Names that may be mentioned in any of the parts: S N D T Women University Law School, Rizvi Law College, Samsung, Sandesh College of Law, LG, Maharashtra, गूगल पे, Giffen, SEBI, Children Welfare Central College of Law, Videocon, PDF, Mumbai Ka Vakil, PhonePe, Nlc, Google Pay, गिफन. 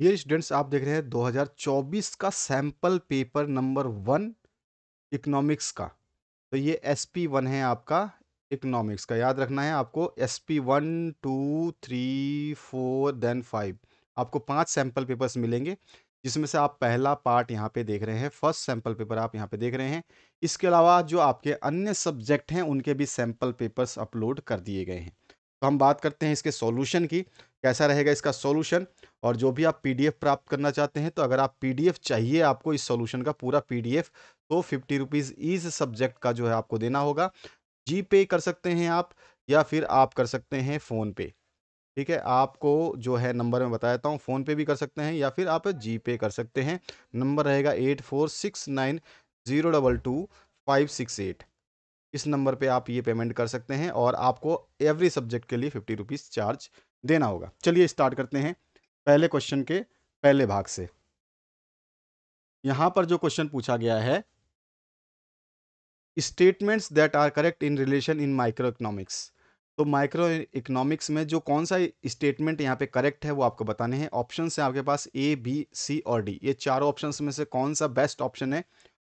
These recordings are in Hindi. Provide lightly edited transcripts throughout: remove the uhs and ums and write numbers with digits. ये स्टूडेंट्स आप देख रहे हैं 2024 का सैम्पल पेपर नंबर 1 इकोनॉमिक्स का। तो ये SP1 है आपका इकोनॉमिक्स का, याद रखना है आपको। SP 1, 2, 3, 4 देन 5 आपको 5 सैम्पल पेपर्स मिलेंगे, जिसमें से आप पहला पार्ट यहाँ पे देख रहे हैं, फर्स्ट सैम्पल पेपर आप यहाँ पे देख रहे हैं। इसके अलावा जो आपके अन्य सब्जेक्ट हैं उनके भी सैम्पल पेपर्स अपलोड कर दिए गए हैं। तो हम बात करते हैं इसके सॉल्यूशन की, कैसा रहेगा इसका सॉल्यूशन। और जो भी आप पीडीएफ प्राप्त करना चाहते हैं, तो अगर आप पीडीएफ चाहिए आपको इस सॉल्यूशन का पूरा पीडीएफ, तो 50 रुपीज़ इस सब्जेक्ट का जो है आपको देना होगा। जी पे कर सकते हैं आप, या फिर आप कर सकते हैं फ़ोनपे, ठीक है। आपको जो है नंबर मैं बता देता हूँ, फ़ोनपे भी कर सकते हैं या फिर आप जी पे कर सकते हैं। नंबर रहेगा 8469022568, इस नंबर पे आप ये पेमेंट कर सकते हैं। और आपको एवरी सब्जेक्ट के लिए 50 रुपीज़ चार्ज देना होगा। चलिए स्टार्ट करते हैं पहले क्वेश्चन के पहले भाग से। यहाँ पर जो क्वेश्चन पूछा गया है, statements that are correct in relation in micro economics. तो माइक्रो इकोनॉमिक्स में जो कौन सा स्टेटमेंट यहाँ पे करेक्ट है वो आपको बताने हैं। ऑप्शंस हैं आपके पास A, B, C और D। ये चारों ऑप्शंस में से कौन सा बेस्ट ऑप्शन है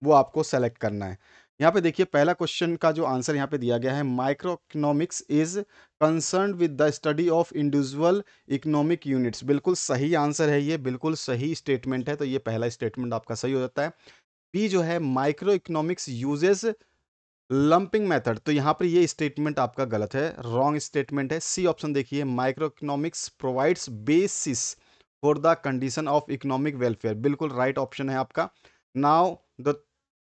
वो आपको सेलेक्ट करना है। यहाँ पे देखिए पहला क्वेश्चन का जो आंसर यहाँ पे दिया गया है, micro economics is concern with the study of individual economic units. बिल्कुल सही आंसर है ये, बिल्कुल सही स्टेटमेंट है। तो ये पहला स्टेटमेंट आपका सही हो जाता है। बी जो है, micro economics uses lumping method. तो यहाँ पर ये स्टेटमेंट आपका गलत है, रॉन्ग स्टेटमेंट है। सी ऑप्शन देखिए, micro economics provides basis for the condition of economic welfare. बिल्कुल राइट ऑप्शन है आपका। नाउ द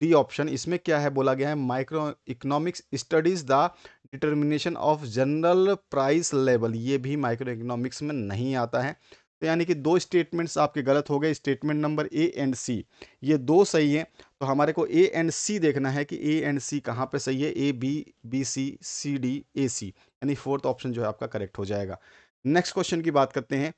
डी ऑप्शन, इसमें क्या है बोला गया है, micro economics studies the determination of general price level. ये भी माइक्रो इकोनॉमिक्स में नहीं आता है। तो यानी कि 2 स्टेटमेंट्स आपके गलत हो गए। Statement number A and C, ये 2 सही हैं। तो हमारे को A एंड C देखना है कि A एंड C कहाँ पे सही है। A, B, C, C, D, A, C, यानी 4th ऑप्शन जो है आपका करेक्ट हो जाएगा। नेक्स्ट क्वेश्चन की बात करते हैं,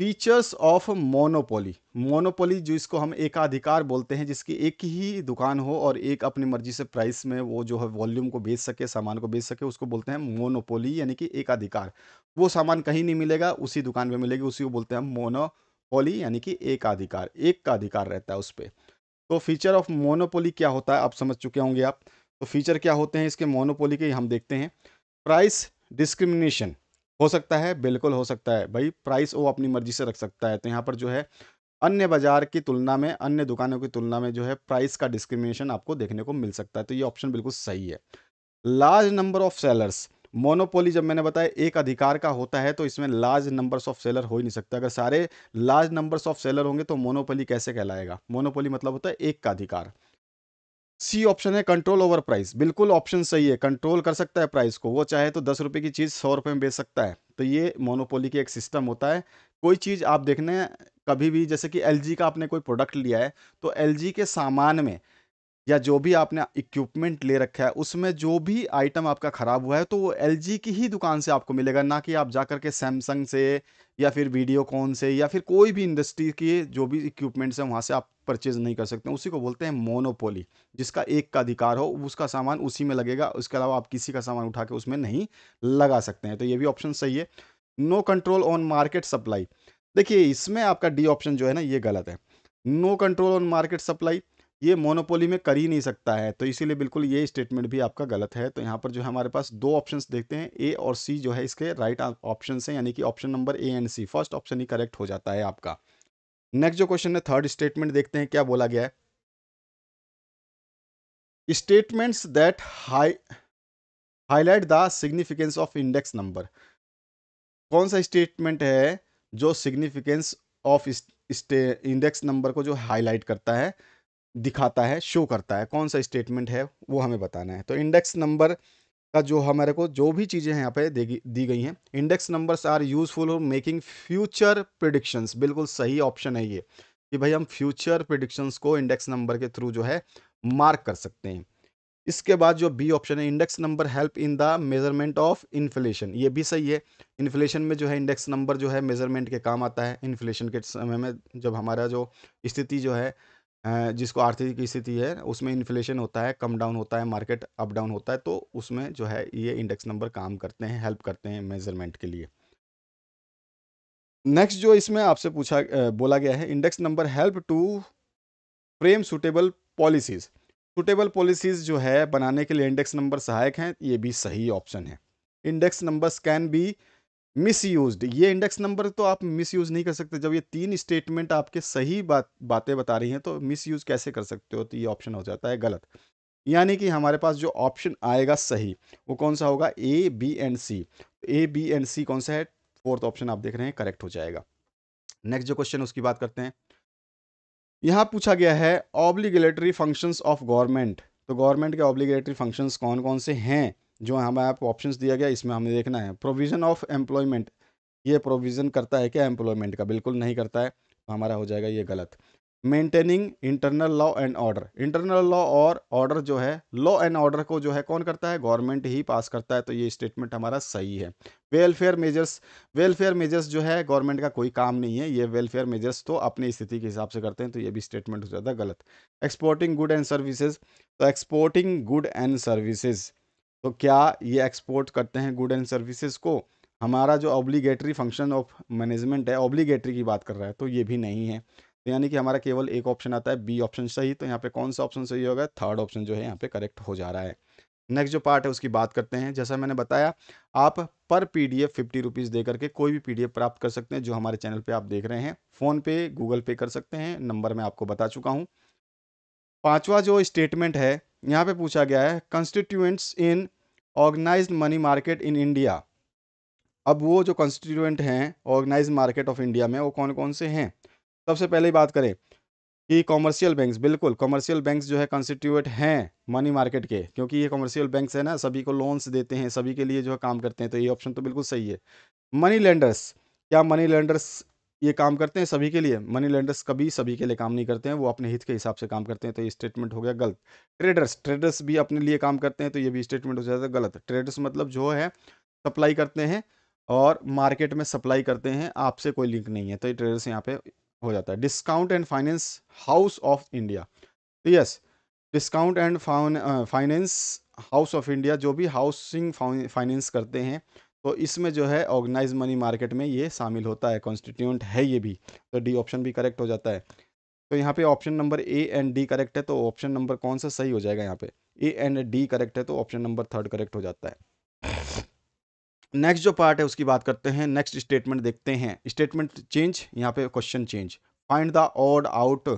फीचर्स ऑफ मोनोपोली। मोनोपोली जो इसको हम एकाधिकार बोलते हैं, जिसकी एक ही दुकान हो और एक अपनी मर्जी से प्राइस में वो जो है वॉल्यूम को बेच सके, सामान को बेच सके, उसको बोलते हैं मोनोपोली, यानी कि एकाधिकार। वो सामान कहीं नहीं मिलेगा, उसी दुकान पे मिलेगी, उसी को बोलते हैं मोनोपोली, यानी कि एकाधिकार, एक का अधिकार रहता है उस पर। तो फीचर ऑफ मोनोपोली क्या होता है आप समझ चुके होंगे आप। तो फीचर क्या होते हैं इसके मोनोपोली के हम देखते हैं। प्राइस डिस्क्रिमिनेशन हो सकता है, बिल्कुल हो सकता है भाई, प्राइस वो अपनी मर्जी से रख सकता है। तो यहाँ पर जो है अन्य बाजार की तुलना में, अन्य दुकानों की तुलना में जो है प्राइस का डिस्क्रिमिनेशन आपको देखने को मिल सकता है। तो ये ऑप्शन बिल्कुल सही है। Large number of sellers. Monopoly जब मैंने बताया एक अधिकार का होता है, तो इसमें लार्ज नंबर्स ऑफ सेलर हो ही नहीं सकता। अगर सारे लार्ज नंबर्स ऑफ सेलर होंगे तो मोनोपोली कैसे कहलाएगा। मोनोपोली मतलब होता है एक का अधिकार। सी ऑप्शन है, कंट्रोल ओवर प्राइस। बिल्कुल ऑप्शन सही है, कंट्रोल कर सकता है प्राइस को। वो चाहे तो 10 रुपये की चीज़ 100 रुपये में बेच सकता है। तो ये मोनोपोली के एक सिस्टम होता है। कोई चीज़ आप देखने कभी भी, जैसे कि LG का आपने कोई प्रोडक्ट लिया है, तो LG के सामान में या जो भी आपने इक्विपमेंट ले रखा है उसमें जो भी आइटम आपका ख़राब हुआ है, तो वो LG की ही दुकान से आपको मिलेगा, ना कि आप जा करके सैमसंग से या फिर वीडियोकॉन से या फिर कोई भी इंडस्ट्री के जो भी इक्विपमेंट्स हैं वहाँ से आप परचेज़ नहीं कर सकते। उसी को बोलते हैं मोनोपोली, जिसका एक का अधिकार हो, उसका सामान उसी में लगेगा। उसके अलावा आप किसी का सामान उठा के उसमें नहीं लगा सकते हैं। तो ये भी ऑप्शन सही है। No control on market supply, देखिए इसमें आपका डी ऑप्शन जो है ना ये गलत है। No control on market supply ये मोनोपोली में कर ही नहीं सकता है, तो इसीलिए बिल्कुल ये स्टेटमेंट भी आपका गलत है। तो यहाँ पर जो हमारे पास 2 ऑप्शंस देखते हैं, A और C जो है इसके राइट ऑप्शंस हैं, यानी कि option number A and C first option ही करेक्ट हो जाता है आपका। नेक्स्ट जो क्वेश्चन है थर्ड स्टेटमेंट देखते हैं, क्या बोला गया है, statements that highlight the significance of index number. कौन सा स्टेटमेंट है जो सिग्निफिकेंस ऑफ इंडेक्स नंबर को जो हाईलाइट करता है, दिखाता है, शो करता है, कौन सा स्टेटमेंट है वो हमें बताना है। तो इंडेक्स नंबर का जो हमारे को जो भी चीज़ें यहाँ पे दी गई हैं, index numbers are useful for making future predictions. बिल्कुल सही ऑप्शन है ये, कि भाई हम फ्यूचर प्रेडिक्शंस को इंडेक्स नंबर के थ्रू जो है मार्क कर सकते हैं। इसके बाद जो बी ऑप्शन है, index number help in the measurement of inflation, ये भी सही है। इन्फ्लेशन में जो है इंडेक्स नंबर जो है मेजरमेंट के काम आता है। इन्फ्लेशन के समय में जब हमारा जो स्थिति जो है, जिसको आर्थिक स्थिति है, उसमें इन्फ्लेशन होता है, कम डाउन होता है, मार्केट अप डाउन होता है, तो उसमें जो है ये इंडेक्स नंबर काम करते हैं, हेल्प करते हैं मेजरमेंट के लिए। नेक्स्ट जो इसमें आपसे बोला गया है, index number help to frame suitable policies. Suitable policies जो है बनाने के लिए इंडेक्स नंबर सहायक हैं, ये भी सही ऑप्शन है। Index numbers can be misused, ये इंडेक्स नंबर तो आप मिसयूज नहीं कर सकते। जब ये तीन स्टेटमेंट आपके सही बातें बता रही हैं तो मिसयूज कैसे कर सकते हो, तो ये ऑप्शन हो जाता है गलत। यानी कि हमारे पास जो ऑप्शन आएगा सही वो कौन सा होगा, A B and C. A B and C कौन सा है, फोर्थ ऑप्शन आप देख रहे हैं करेक्ट हो जाएगा। नेक्स्ट जो क्वेश्चन उसकी बात करते हैं, यहाँ पूछा गया है ऑब्लिगेटरी फंक्शंस ऑफ गवर्नमेंट। तो गवर्नमेंट के ऑब्लिगेटरी फंक्शंस कौन कौन से हैं, जो हमें आपको ऑप्शंस दिया गया इसमें हमें देखना है। प्रोविजन ऑफ एम्प्लॉयमेंट, ये प्रोविजन करता है क्या एम्प्लॉयमेंट का, बिल्कुल नहीं करता है, हमारा हो जाएगा ये गलत। Maintaining internal law and order, internal law और ऑर्डर जो है, लॉ एंड ऑर्डर को जो है कौन करता है, गवर्नमेंट ही पास करता है, तो ये स्टेटमेंट हमारा सही है। वेलफेयर मेजर्स, वेलफेयर मेजर्स जो है गवर्नमेंट का कोई काम नहीं है, ये वेलफेयर मेजर्स तो अपनी स्थिति के हिसाब से करते हैं, तो ये भी स्टेटमेंट हो जाता है गलत। एक्सपोर्टिंग गुड एंड सर्विसेज, तो एक्सपोर्टिंग गुड एंड सर्विसेज, तो क्या ये एक्सपोर्ट करते हैं गुड एंड सर्विसेज को, हमारा जो ऑब्लिगेटरी फंक्शन ऑफ मैनेजमेंट है ऑब्लिगेटरी की बात कर रहा है, तो ये भी नहीं है। तो यानी कि हमारा केवल एक ऑप्शन आता है बी ऑप्शन सही। तो यहाँ पे कौन सा ऑप्शन सही होगा, थर्ड ऑप्शन जो है यहाँ पे करेक्ट हो जा रहा है। नेक्स्ट जो पार्ट है उसकी बात करते हैं। जैसा मैंने बताया, आप पर पीडीएफ 50 रुपीज़ दे करके कोई भी पीडीएफ प्राप्त कर सकते हैं जो हमारे चैनल पे आप देख रहे हैं। फोन पे, गूगल पे कर सकते हैं, नंबर मैं आपको बता चुका हूँ। पाँचवा जो स्टेटमेंट है यहाँ पे पूछा गया है constituents in organise money market in India. अब वो जो कंस्टिट्यूएंट हैं ऑर्गेनाइज मार्केट ऑफ इंडिया में वो कौन कौन से हैं। सबसे पहले बात करें कि कॉमर्शियल बैंक्स, बिल्कुल कॉमर्शियल बैंक्स जो है कंस्टिट्यूएंट हैं मनी मार्केट के, क्योंकि ये कॉमर्शियल बैंक्स है ना, सभी को लोन्स देते हैं, सभी के लिए जो है काम करते हैं, तो ये ऑप्शन तो बिल्कुल सही है। मनी लेंडर्स, क्या मनी लेंडर्स ये काम करते हैं सभी के लिए, मनी लेंडर्स कभी सभी के लिए काम नहीं करते हैं, वो अपने हित के हिसाब से काम करते हैं, तो ये स्टेटमेंट हो गया गलत। ट्रेडर्स, ट्रेडर्स भी अपने लिए काम करते हैं, तो ये भी स्टेटमेंट हो जाता है गलत। ट्रेडर्स मतलब जो है सप्लाई करते हैं और मार्केट में सप्लाई करते हैं, आपसे कोई लिंक नहीं है, तो ये ट्रेडर्स यहाँ पे हो जाता है। Discount and finance house of India, तो yes discount and finance house of India, जो भी हाउसिंग फाइनेंस करते हैं, तो इसमें जो है ऑर्गेनाइज मनी मार्केट में ये शामिल होता है, कॉन्स्टिट्यूएंट है ये भी, तो डी ऑप्शन भी करेक्ट हो जाता है। तो यहाँ पे option number A and D correct है, तो ऑप्शन नंबर कौन सा सही हो जाएगा, यहाँ पे ए एंड डी करेक्ट है, तो ऑप्शन नंबर थर्ड करेक्ट हो जाता है। नेक्स्ट जो पार्ट है उसकी बात करते हैं। नेक्स्ट स्टेटमेंट देखते हैं, स्टेटमेंट चेंज, यहाँ पे question change, find the odd out,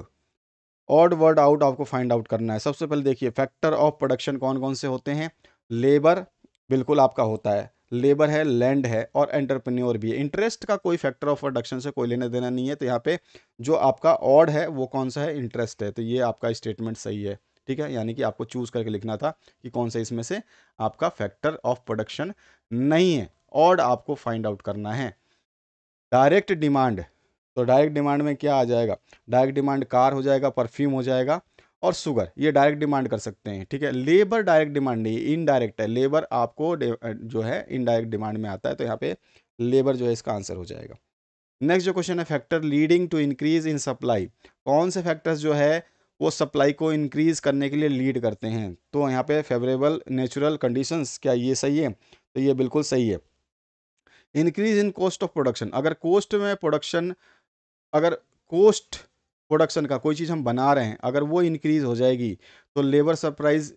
odd word out आपको फाइंड आउट करना है। सबसे पहले देखिए फैक्टर ऑफ प्रोडक्शन कौन कौन से होते हैं, लेबर बिल्कुल आपका होता है, लेबर है, लैंड है और एंटरप्रेन्योर भी है। इंटरेस्ट का कोई फैक्टर ऑफ प्रोडक्शन से कोई लेना देना नहीं है, तो यहाँ पे जो आपका ऑड है वो कौन सा है, इंटरेस्ट है, तो ये आपका स्टेटमेंट सही है। ठीक है, यानी कि आपको चूज करके लिखना था कि कौन सा इसमें से आपका फैक्टर ऑफ प्रोडक्शन नहीं है, ऑड आपको फाइंड आउट करना है। डायरेक्ट डिमांड, तो डायरेक्ट डिमांड में क्या आ जाएगा, डायरेक्ट डिमांड कार हो जाएगा, परफ्यूम हो जाएगा और शुगर, ये डायरेक्ट डिमांड कर सकते हैं। ठीक है, लेबर डायरेक्ट डिमांड नहीं, इनडायरेक्ट है, लेबर आपको जो है इनडायरेक्ट डिमांड में आता है, तो यहाँ पे लेबर जो है इसका आंसर हो जाएगा। नेक्स्ट जो क्वेश्चन है, factor leading to increase in supply, कौन से फैक्टर्स जो है वो सप्लाई को इंक्रीज करने के लिए लीड करते हैं, तो यहाँ पे फेवरेबल नेचुरल कंडीशंस, क्या ये सही है, तो ये बिल्कुल सही है। Increase in cost of production, अगर कॉस्ट में प्रोडक्शन, अगर कॉस्ट प्रोडक्शन का कोई चीज़ हम बना रहे हैं अगर वो इंक्रीज हो जाएगी तो लेबर सरप्राइज,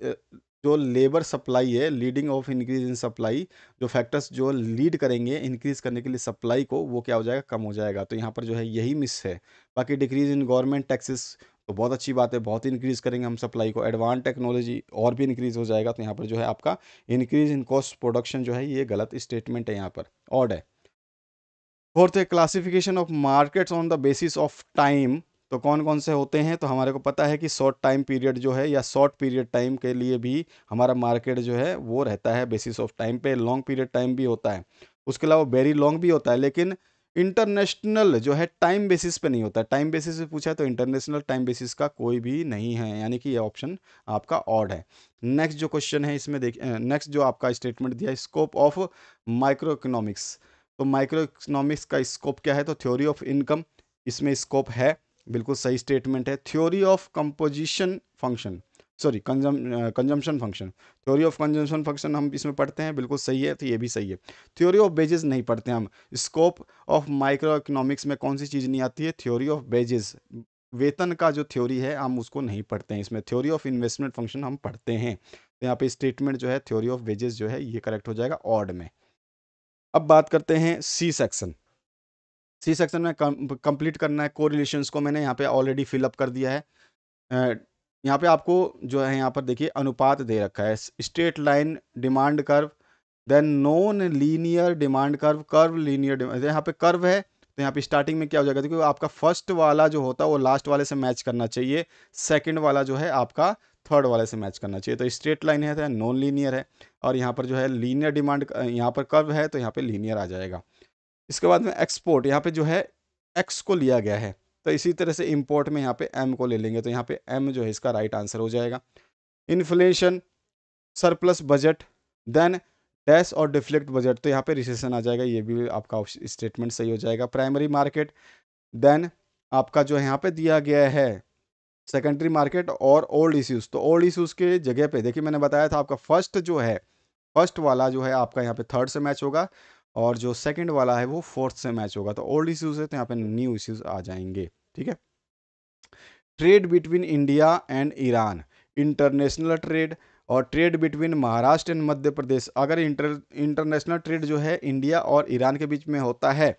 जो लेबर सप्लाई है, leading of increase in supply, जो फैक्टर्स जो लीड करेंगे इंक्रीज करने के लिए सप्लाई को, वो क्या हो जाएगा, कम हो जाएगा, तो यहाँ पर जो है यही मिस है। बाकी डिक्रीज इन गवर्नमेंट टैक्सेस, तो बहुत अच्छी बात है, बहुत इंक्रीज़ करेंगे हम सप्लाई को, एडवांस टेक्नोलॉजी और भी इंक्रीज़ हो जाएगा, तो यहाँ पर जो है आपका इंक्रीज इन कॉस्ट प्रोडक्शन जो है ये गलत स्टेटमेंट है, यहाँ पर ऑड है। फोर्थ है classification of markets on the basis of time, तो कौन कौन से होते हैं, तो हमारे को पता है कि शॉर्ट टाइम पीरियड जो है या शॉर्ट पीरियड टाइम के लिए भी हमारा मार्केट जो है वो रहता है बेसिस ऑफ टाइम पे, लॉन्ग पीरियड टाइम भी होता है, उसके अलावा वेरी लॉन्ग भी होता है, लेकिन इंटरनेशनल जो है टाइम बेसिस पे नहीं होता। टाइम बेसिस पे पूछा है तो इंटरनेशनल टाइम बेसिस का कोई भी नहीं है, यानी कि ये ऑप्शन आपका ऑड है। नेक्स्ट जो क्वेश्चन है इसमें देखिए, नेक्स्ट जो आपका स्टेटमेंट दिया है स्कोप ऑफ माइक्रो इकोनॉमिक्स, तो माइक्रो इकोनॉमिक्स का स्कोप क्या है, तो थ्योरी ऑफ इनकम, इसमें स्कोप है, बिल्कुल सही स्टेटमेंट है। Theory of composition function, sorry consumption function, theory of consumption function हम इसमें पढ़ते हैं, बिल्कुल सही है, तो ये भी सही है। थ्योरी ऑफ बेजेस नहीं पढ़ते हम, स्कोप ऑफ माइक्रो इकोनॉमिक्स में कौन सी चीज़ नहीं आती है, थ्योरी ऑफ बेजेस, वेतन का जो थ्योरी है हम उसको नहीं पढ़ते हैं इसमें। थ्योरी ऑफ इन्वेस्टमेंट फंक्शन हम पढ़ते हैं, तो यहाँ पे स्टेटमेंट जो है थ्योरी ऑफ वेजेस जो है ये करेक्ट हो जाएगा ऑड में। अब बात करते हैं सी सेक्शन। सी सेक्शन में कंप्लीट करना है कोरिलेशंस को, मैंने यहाँ पे ऑलरेडी फिलअप कर दिया है। यहाँ पे आपको जो है यहाँ पर देखिए अनुपात दे रखा है, straight line demand curve, then non linear demand curve, curve linear, यहाँ पे कर्व है तो यहाँ पे स्टार्टिंग में क्या हो जाएगा, क्योंकि आपका फर्स्ट वाला जो होता है वो लास्ट वाले से मैच करना चाहिए, सेकंड वाला जो है आपका थर्ड वाले से मैच करना चाहिए। तो स्ट्रेट लाइन है तो नॉन लीनियर है, और यहाँ पर जो है लीनियर डिमांड, यहाँ पर कर्व है तो यहाँ पे लीनियर आ जाएगा। इसके बाद में एक्सपोर्ट, यहाँ पे जो है एक्स को लिया गया है, तो इसी तरह से इम्पोर्ट में यहाँ पे एम को ले लेंगे, तो यहाँ पे एम जो है इसका राइट आंसर हो जाएगा। Inflation, surplus budget, then dash और डिफ्लेक्ट बजट, तो यहाँ पे रिसेशन आ जाएगा, ये भी आपका स्टेटमेंट सही हो जाएगा। प्राइमरी मार्केट, देन आपका जो यहाँ पे दिया गया है सेकेंडरी मार्केट और ओल्ड इश्यूज, तो ओल्ड इश्यूज के जगह पे देखिए मैंने बताया था आपका फर्स्ट जो है, फर्स्ट वाला जो है आपका यहाँ पे थर्ड से मैच होगा और जो सेकंड वाला है वो फोर्थ से मैच होगा, तो ओल्ड इश्यूज है तो यहाँ पे न्यू इश्यूज आ जाएंगे। ठीक है, trade between India and Iran, international trade, और trade between Maharashtra and Madhya Pradesh, अगर इंटरनेशनल ट्रेड जो है इंडिया और ईरान के बीच में होता है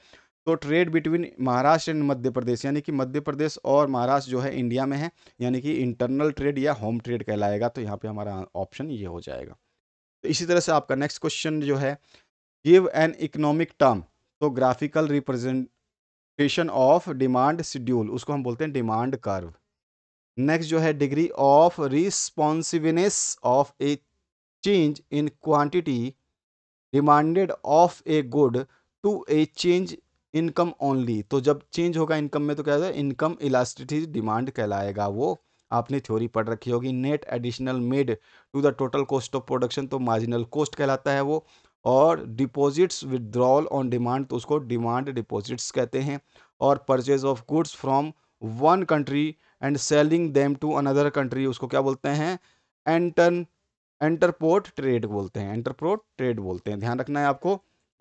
तो trade between Maharashtra and Madhya Pradesh, यानी कि मध्य प्रदेश और महाराष्ट्र जो है इंडिया में है, यानी कि इंटरनल ट्रेड या होम ट्रेड कहलाएगा, तो यहाँ पे हमारा ऑप्शन ये हो जाएगा। तो इसी तरह से आपका नेक्स्ट क्वेश्चन जो है, गिव एन इकोनॉमिक टर्म, तो graphical representation of demand schedule, उसको हम बोलते हैं डिमांड कर्व। नेक्स्ट जो है degree of responsiveness of a change in quantity demanded of a good to a change income only, तो जब चेंज होगा इनकम में तो क्या होगा, इनकम इलास्टिसिटी डिमांड कहलाएगा, वो आपने थ्योरी पढ़ रखी होगी। Net additional made to the total cost of production, तो मार्जिनल कॉस्ट कहलाता है वो, और डिपॉजिट्स विदड्रॉल ऑन डिमांड, तो उसको डिमांड डिपॉजिट्स कहते हैं, और purchase of goods from one country and selling them to another country, उसको क्या बोलते हैं, एंटरपोर्ट ट्रेड बोलते हैं, एंटरपोर्ट ट्रेड बोलते हैं, ध्यान रखना है आपको।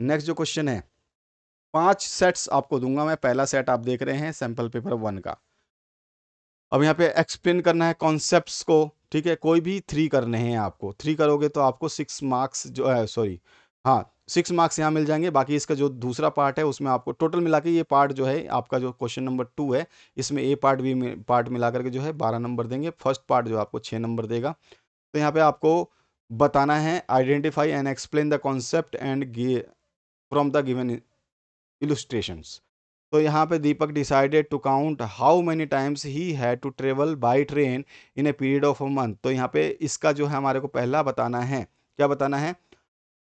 नेक्स्ट जो क्वेश्चन है, 5 सेट्स आपको दूंगा मैं, पहला सेट आप देख रहे हैं सैम्पल पेपर 1 का। अब यहाँ पे एक्सप्लेन करना है कॉन्सेप्ट्स को, ठीक है, कोई भी 3 करने हैं आपको, 3 करोगे तो आपको 6 मार्क्स जो है, सॉरी हाँ 6 मार्क्स यहाँ मिल जाएंगे, बाकी इसका जो दूसरा पार्ट है उसमें आपको टोटल मिला के ये पार्ट जो है आपका जो क्वेश्चन नंबर 2 है इसमें ए पार्ट बी पार्ट मिला करके जो है 12 नंबर देंगे, फर्स्ट पार्ट जो आपको 6 नंबर देगा। तो यहाँ पे आपको बताना है identify and explain the concept and from the given illustrations. तो यहाँ पे Deepak decided to count how many times he had to travel by train in a period of a month, तो यहाँ पे इसका जो है हमारे को पहला बताना है, क्या बताना है,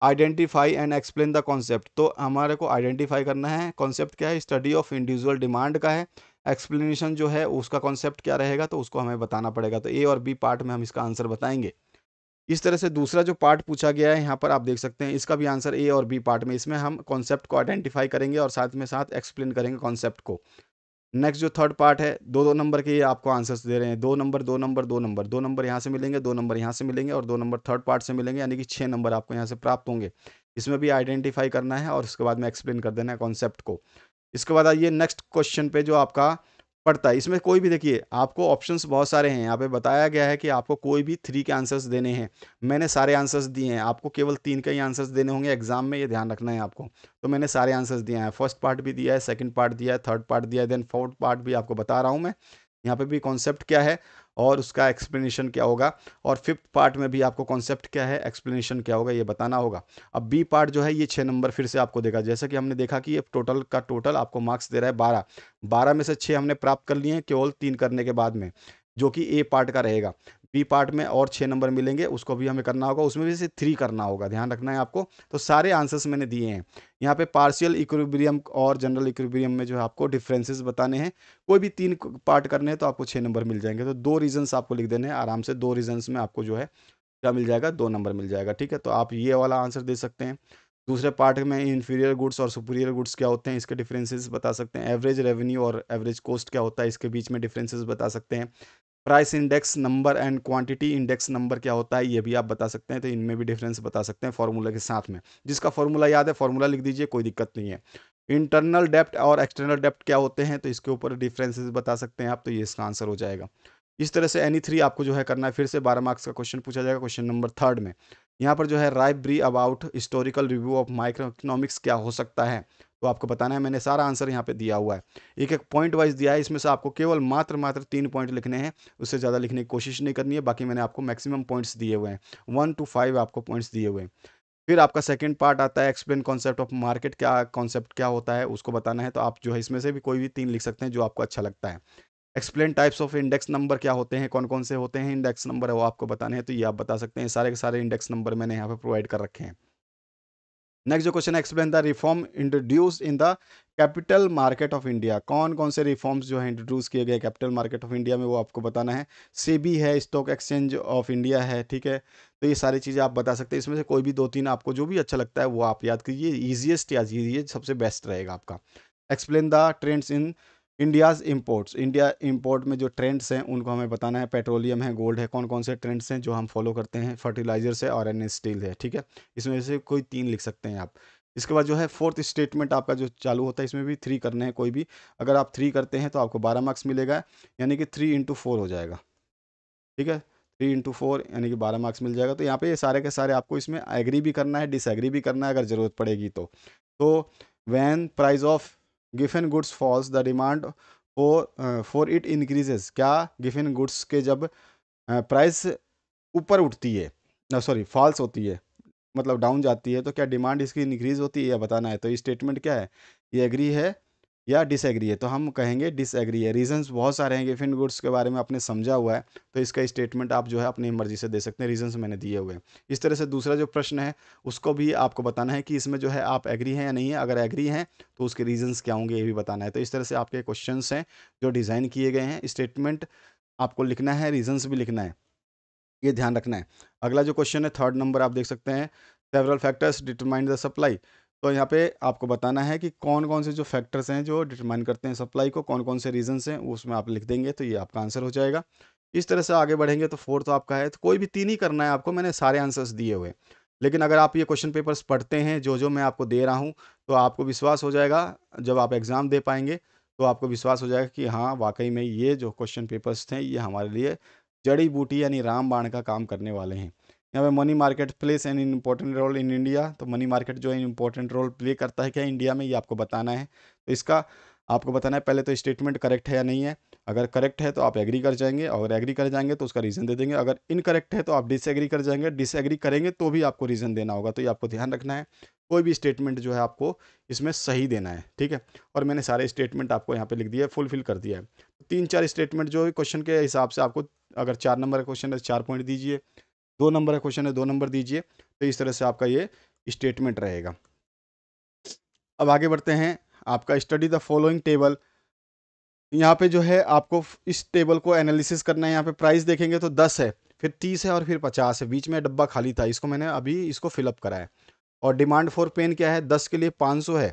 identify and explain the concept, तो हमारे को आइडेंटिफाई करना है कॉन्सेप्ट क्या है, स्टडी ऑफ इंडिविजुअल डिमांड का है, एक्सप्लेनेशन जो है उसका कॉन्सेप्ट क्या रहेगा तो उसको हमें बताना पड़ेगा, तो ए और बी पार्ट में हम इसका आंसर बताएंगे। इस तरह से दूसरा जो पार्ट पूछा गया है यहाँ पर आप देख सकते हैं, इसका भी आंसर ए और बी पार्ट में, इसमें हम कॉन्सेप्ट को आइडेंटिफाई करेंगे और साथ में साथ एक्सप्लेन करेंगे कॉन्सेप्ट को। नेक्स्ट जो थर्ड पार्ट है 2 नंबर के आपको आंसर्स दे रहे हैं, 2 नंबर यहाँ से मिलेंगे, 2 नंबर यहाँ से मिलेंगे और 2 नंबर थर्ड पार्ट से मिलेंगे, यानी कि 6 नंबर आपको यहाँ से प्राप्त होंगे। इसमें भी आइडेंटिफाई करना है और उसके बाद में एक्सप्लेन कर देना है कॉन्सेप्ट को। इसके बाद आइए नेक्स्ट क्वेश्चन पे जो आपका पड़ता है, इसमें कोई भी देखिए आपको ऑप्शंस बहुत सारे हैं, यहाँ पे बताया गया है कि आपको कोई भी 3 के आंसर्स देने हैं, मैंने सारे आंसर्स दिए हैं, आपको केवल 3 के ही आंसर्स देने होंगे एग्जाम में, ये ध्यान रखना है आपको। तो मैंने सारे आंसर्स दिए हैं, फर्स्ट पार्ट भी दिया है, सेकंड पार्ट दिया है, थर्ड पार्ट दिया है, देन फोर्थ पार्ट भी आपको बता रहा हूँ मैं, यहाँ पे भी कॉन्सेप्ट क्या है और उसका एक्सप्लेनेशन क्या होगा, और फिफ्थ पार्ट में भी आपको कॉन्सेप्ट क्या है एक्सप्लेनेशन क्या होगा ये बताना होगा। अब बी पार्ट जो है ये 6 नंबर फिर से आपको देगा, जैसे कि हमने देखा कि ये टोटल का टोटल आपको मार्क्स दे रहा है 12 में से 6 हमने प्राप्त कर लिए हैं केवल 3 करने के बाद में, जो कि ए पार्ट का रहेगा। बी पार्ट में और 6 नंबर मिलेंगे, उसको भी हमें करना होगा, उसमें भी से 3 करना होगा, ध्यान रखना है आपको। तो सारे आंसर्स मैंने दिए हैं, यहाँ पे पार्शियल इक्विलिब्रियम और जनरल इक्विलिब्रियम में जो है आपको डिफरेंसेस बताने हैं, कोई भी 3 पार्ट करने हैं तो आपको 6 नंबर मिल जाएंगे। तो 2 रीजन्स आपको लिख देने हैं आराम से, 2 रीजन्स में आपको जो है क्या मिल जाएगा, 2 नंबर मिल जाएगा। ठीक है, तो आप ये वाला आंसर दे सकते हैं। दूसरे पार्ट में इन्फीरियर गुड्स और सुपीरियर गुड्स क्या होते हैं इसके डिफरेंसेस बता सकते हैं, एवरेज रेवेन्यू और एवरेज कॉस्ट क्या होता है इसके बीच में डिफरेंसेस बता सकते हैं, price index number and quantity index number क्या होता है ये भी आप बता सकते हैं। तो इनमें भी डिफरेंस बता सकते हैं फार्मूला के साथ में। जिसका फार्मूला याद है फार्मूला लिख दीजिए, कोई दिक्कत नहीं है। इंटरनल डेप्ट और एक्सटर्नल डेप्ट क्या होते हैं तो इसके ऊपर डिफरेंसेस बता सकते हैं आप, तो ये इसका आंसर हो जाएगा। इस तरह से एनी थ्री आपको जो है करना है। फिर से 12 मार्क्स का क्वेश्चन पूछा जाएगा क्वेश्चन नंबर 3 में। यहाँ पर जो है write brief about historical review of micro economics क्या हो सकता है तो आपको बताना है। मैंने सारा आंसर यहाँ पे दिया हुआ है, एक एक पॉइंट वाइज दिया है। इसमें से आपको केवल मात्र 3 पॉइंट लिखने हैं, उससे ज़्यादा लिखने की कोशिश नहीं करनी है। बाकी मैंने आपको मैक्सिमम पॉइंट्स दिए हुए हैं, 1 to 5 आपको पॉइंट्स दिए हुए हैं। फिर आपका सेकंड पार्ट आता है एक्सप्लेन कॉन्सेप्ट ऑफ मार्केट, क्या कॉन्सेप्ट क्या होता है उसको बताना है। तो आप जो है इसमें से भी कोई भी 3 लिख सकते हैं जो आपको अच्छा लगता है। Explain types of index number क्या होते हैं, कौन कौन से होते हैं इंडेक्स नंबर है वो आपको बताने हैं, तो ये आप बता सकते हैं। सारे के सारे इंडेक्स नंबर मैंने यहाँ पे प्रोवाइड कर रखे हैं। नेक्स्ट जो क्वेश्चन है explain the reform introduce in the capital market of India, कौन कौन से रिफॉर्म्स जो है इंट्रोड्यूस किए गए कैपिटल मार्केट ऑफ इंडिया में वो आपको बताना है। सेबी है, स्टॉक एक्सचेंज ऑफ इंडिया है, ठीक है। तो ये सारी चीज़ें आप बता सकते हैं। इसमें से कोई भी 2-3 आपको जो भी अच्छा लगता है वो आप याद कीजिए, ईजिएस्ट याद कीजिए, सबसे बेस्ट रहेगा आपका। Explain the trends in India's imports, India import में जो ट्रेंड्स हैं उनको हमें बताना है। पेट्रोलियम है, गोल्ड है, कौन कौन से ट्रेंड्स हैं जो हम फॉलो करते हैं, फर्टिलाइजर्स है और एन स्टील है, ठीक है। इसमें से कोई 3 लिख सकते हैं आप। इसके बाद जो है फोर्थ स्टेटमेंट आपका जो चालू होता है, इसमें भी 3 करने हैं कोई भी। अगर आप 3 करते हैं तो आपको 12 मार्क्स मिलेगा, यानी कि 3 into 4 हो जाएगा, ठीक है। 3 into 4 यानी कि 12 मार्क्स मिल जाएगा। तो यहाँ पे सारे के सारे आपको इसमें एग्री भी करना है, डिसएग्री भी करना है अगर ज़रूरत पड़ेगी तो। When price of गिफन goods falls the demand for it increases, क्या गिफन गुड्स के जब प्राइस ऊपर उठती है, सॉरी फॉल्स होती है मतलब डाउन जाती है, तो क्या डिमांड इसकी इंक्रीज होती है, यह बताना है। तो ये स्टेटमेंट क्या है, ये एग्री है या डिसएग्री है, तो हम कहेंगे डिसएग्री है। रीजंस बहुत सारे हैं गिफिन गुड्स के बारे में आपने समझा हुआ है, तो इसका स्टेटमेंट आप जो है अपनी मर्जी से दे सकते हैं, रीजंस मैंने दिए हुए हैं। इस तरह से दूसरा जो प्रश्न है उसको भी आपको बताना है कि इसमें जो है आप एग्री हैं या नहीं है, अगर एग्री हैं तो उसके रीजंस क्या होंगे ये भी बताना है। तो इस तरह से आपके क्वेश्चन हैं जो डिज़ाइन किए गए हैं, स्टेटमेंट आपको लिखना है, रीजन्स भी लिखना है, ये ध्यान रखना है। अगला जो क्वेश्चन है 3rd नंबर आप देख सकते हैं, several factors determine the supply, तो यहाँ पे आपको बताना है कि कौन कौन से जो फैक्टर्स हैं जो डिटरमाइन करते हैं सप्लाई को, कौन कौन से रीजंस हैं उसमें आप लिख देंगे, तो ये आपका आंसर हो जाएगा। इस तरह से आगे बढ़ेंगे। तो 4th आपका है, तो कोई भी 3 ही करना है आपको, मैंने सारे आंसर्स दिए हुए। लेकिन अगर आप ये क्वेश्चन पेपर्स पढ़ते हैं जो जो मैं आपको दे रहा हूँ तो आपको विश्वास हो जाएगा, जब आप एग्ज़ाम दे पाएंगे तो आपको विश्वास हो जाएगा कि हाँ वाकई में ये जो क्वेश्चन पेपर्स थे ये हमारे लिए जड़ी बूटी यानी रामबाण का काम करने वाले हैं। यहाँ पे money market plays an important role in India, तो मनी मार्केट जो है इम्पोर्टेंट रोल प्ले करता है क्या इंडिया में, ये आपको बताना है। तो इसका आपको बताना है पहले तो स्टेटमेंट करेक्ट है या नहीं है, अगर करेक्ट है तो आप एग्री कर जाएंगे, अगर एग्री कर जाएंगे तो उसका रीज़न दे देंगे, अगर इनकरेक्ट है तो आप डिसएग्री कर जाएंगे, डिसएग्री करेंगे तो भी आपको रीज़न देना होगा। तो ये आपको ध्यान रखना है, कोई भी स्टेटमेंट जो है आपको इसमें सही देना है, ठीक है। और मैंने सारे स्टेटमेंट आपको यहाँ पे लिख दिया है, फुलफिल कर दिया है। 3-4 स्टेटमेंट जो क्वेश्चन के हिसाब से आपको, अगर 4 नंबर का क्वेश्चन है 4 पॉइंट दीजिए, 2 नंबर का क्वेश्चन है 2 नंबर दीजिए। तो इस तरह से आपका ये स्टेटमेंट रहेगा। अब आगे बढ़ते हैं, आपका स्टडी द फॉलोइंग टेबल, यहाँ पे जो है आपको इस टेबल को एनालिसिस करना है। यहाँ पे प्राइस देखेंगे तो 10 है, फिर 30 है और फिर 50 है, बीच में डब्बा खाली था, इसको मैंने अभी इसको फिलअप करा है। और डिमांड फॉर पेन क्या है, 10 के लिए 500 है,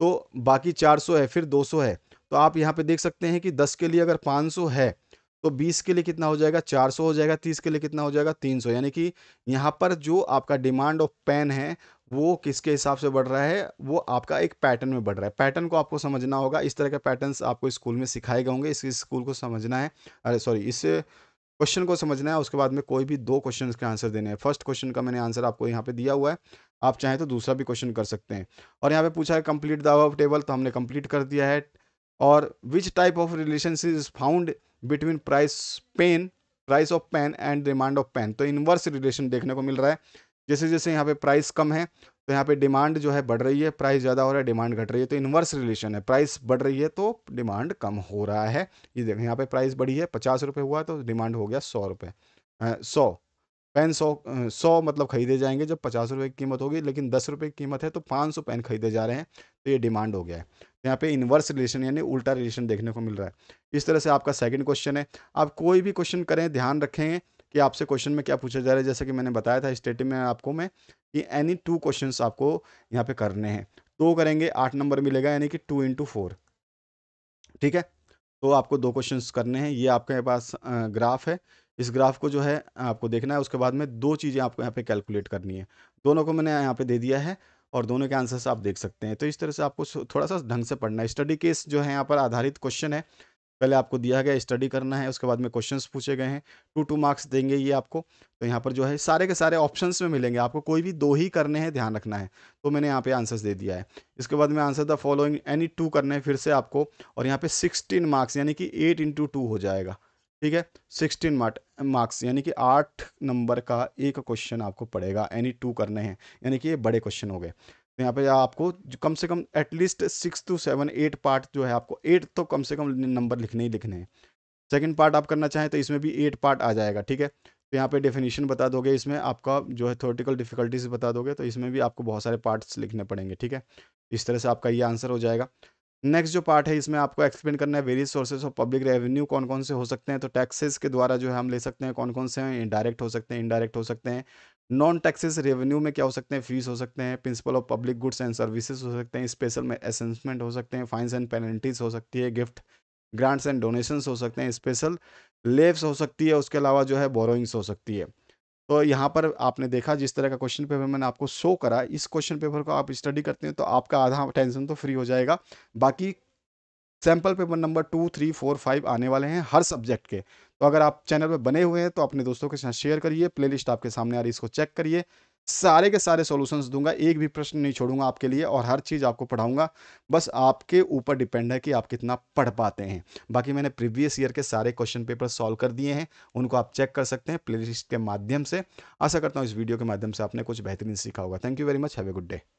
तो बाकी 400 है, फिर 200 है। तो आप यहाँ पे देख सकते हैं कि 10 के लिए अगर 500 है तो 20 के लिए कितना हो जाएगा, 400 हो जाएगा, 30 के लिए कितना हो जाएगा, 300। यानी कि यहाँ पर जो आपका डिमांड ऑफ पेन है वो किसके हिसाब से बढ़ रहा है, वो आपका एक पैटर्न में बढ़ रहा है। पैटर्न को आपको समझना होगा, इस तरह के पैटर्न्स आपको स्कूल में सिखाए गए होंगे, इस स्कूल को समझना है, इस क्वेश्चन को समझना है। उसके बाद में कोई भी 2 क्वेश्चन के आंसर देने हैं। फर्स्ट क्वेश्चन का मैंने आंसर आपको यहाँ पे दिया हुआ है, आप चाहें तो दूसरा भी क्वेश्चन कर सकते हैं। और यहाँ पे पूछा है कंप्लीट द अबव टेबल, तो हमने कंप्लीट कर दिया है। और which type of relationship is found between price of pen and demand of pen, तो इनवर्स रिलेशन देखने को मिल रहा है। जैसे जैसे यहाँ पे प्राइस कम है तो यहाँ पे डिमांड जो है बढ़ रही है, प्राइस ज़्यादा हो रहा है डिमांड घट रही है, तो इनवर्स रिलेशन है, प्राइस बढ़ रही है तो डिमांड कम हो रहा है। ये देखें यहाँ पे प्राइस बढ़ी है, 50 रुपये हुआ तो डिमांड हो गया 100 रुपये, 100 पेन मतलब खरीदे जाएंगे जब 50 रुपये की कीमत होगी, लेकिन 10 रुपये की कीमत है तो 500 पेन खरीदे जा रहे हैं, तो ये डिमांड हो गया है। यहाँ पे इन्वर्स रिलेशन यानी उल्टा रिलेशन देखने को मिल रहा है। इस तरह से आपका सेकंड क्वेश्चन है। आप कोई भी क्वेश्चन करें ध्यान रखें कि आपसे क्वेश्चन में क्या पूछा जा रहा है। जैसे कि मैंने बताया था स्टेटिंग में आपको मैं कि एनी 2 क्वेश्चन आपको यहाँ पे करने हैं। 2 करेंगे 8 नंबर मिलेगा, यानी कि 2 into 4, ठीक है। तो आपको दो क्वेश्चंस करने हैं। ये आपके पास ग्राफ है, इस ग्राफ को जो है आपको देखना है। उसके बाद में दो चीज़ें आपको यहाँ पे कैलकुलेट करनी है। दोनों को मैंने यहाँ पे दे दिया है और दोनों के आंसर्स आप देख सकते हैं। तो इस तरह से आपको थोड़ा सा ढंग से पढ़ना है। स्टडी केस जो है यहाँ पर आधारित क्वेश्चन है, पहले आपको दिया गया स्टडी करना है, उसके बाद में क्वेश्चंस पूछे गए हैं। 2-2 मार्क्स देंगे ये आपको। तो यहाँ पर जो है सारे के सारे ऑप्शंस में मिलेंगे, आपको कोई भी दो ही करने हैं, ध्यान रखना है। तो मैंने यहाँ पे आंसर्स दे दिया है। इसके बाद में answer the following any two करने हैं फिर से आपको, और यहाँ पे 16 मार्क्स यानी कि 8 × 2 हो जाएगा। ठीक है, 16 मार्क्स यानी कि 8 नंबर का एक क्वेश्चन आपको पड़ेगा, एनी टू करने हैं, यानी कि ये बड़े क्वेश्चन हो गए। तो यहाँ पे आपको कम से कम एटलीस्ट 6 to 7, 8 पार्ट जो है आपको, 8 तो कम से कम नंबर लिखने ही लिखने हैं। सेकंड पार्ट आप करना चाहें तो इसमें भी 8 पार्ट आ जाएगा। ठीक है, तो यहाँ पे डेफिनेशन बता दोगे, इसमें आपका जो है थ्योरेटिकल डिफिकल्टीज बता दोगे, तो इसमें भी आपको बहुत सारे पार्ट्स लिखने पड़ेंगे। ठीक है, इस तरह से आपका ये आंसर हो जाएगा। नेक्स्ट जो पार्ट है इसमें आपको एक्सप्लेन करना है various sources of public revenue कौन कौन से हो सकते हैं। तो टैक्सेस के द्वारा जो है हम ले सकते हैं, कौन कौन से हैं, डायरेक्ट हो सकते हैं, इनडायरेक्ट हो सकते हैं। नॉन टैक्सेस रेवेन्यू में क्या हो सकते हैं, फीस हो सकते हैं, principle of public goods and services हो सकते हैं, स्पेशल में असेसमेंट हो सकते हैं, फाइन्स एंड पेनल्टीज हो सकती है, गिफ्ट ग्रांट्स एंड डोनेशंस हो सकते हैं, स्पेशल लेव्स हो सकती है, उसके अलावा जो है बोरोइंग्स हो सकती है। तो यहाँ पर आपने देखा जिस तरह का क्वेश्चन पेपर मैंने आपको शो करा, इस क्वेश्चन पेपर को आप स्टडी करते हैं तो आपका आधा टेंशन तो फ्री हो जाएगा। बाकी सैम्पल पेपर नंबर 2, 3, 4, 5 आने वाले हैं हर सब्जेक्ट के। तो अगर आप चैनल पर बने हुए हैं तो अपने दोस्तों के साथ शेयर करिए। प्लेलिस्ट आपके सामने आ रही है, इसको चेक करिए। सारे के सारे सॉल्यूशंस दूंगा, एक भी प्रश्न नहीं छोड़ूंगा आपके लिए, और हर चीज़ आपको पढ़ाऊंगा। बस आपके ऊपर डिपेंड है कि आप कितना पढ़ पाते हैं। बाकी मैंने प्रीवियस ईयर के सारे क्वेश्चन पेपर सॉल्व कर दिए हैं, उनको आप चेक कर सकते हैं प्लेलिस्ट के माध्यम से। आशा करता हूँ इस वीडियो के माध्यम से आपने कुछ बेहतरीन सीखा होगा। Thank you very much, have a good day.